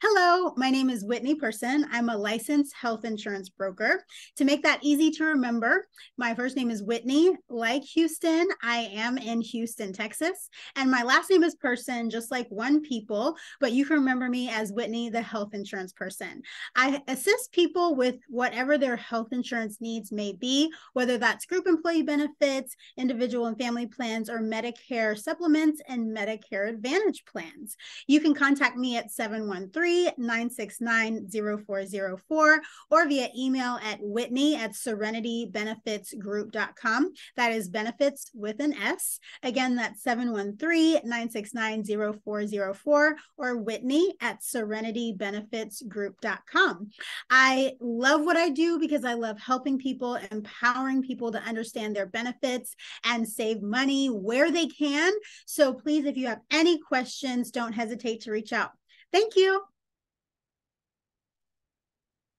Hello, my name is Whitney Person. I'm a licensed health insurance broker. To make that easy to remember, my first name is Whitney. Like Houston, I am in Houston, Texas. And my last name is Person, just like one people, but you can remember me as Whitney, the health insurance person. I assist people with whatever their health insurance needs may be, whether that's group employee benefits, individual and family plans, or Medicare supplements and Medicare Advantage plans. You can contact me at 713-969-0404 or via email at whitney@serenitybenefitsgroup.com. That is benefits with an S. Again, that's 713-969-0404 or whitney@serenitybenefitsgroup.com. I love what I do because I love helping people, empowering people to understand their benefits and save money where they can. So please, if you have any questions, don't hesitate to reach out. Thank you.